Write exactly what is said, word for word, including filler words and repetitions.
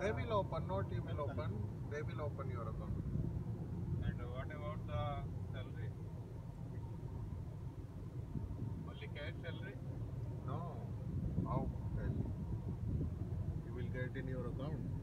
They will open, no team will open, they will open your account. And what about the salary? Only cash salary? No. How? You will get in your account.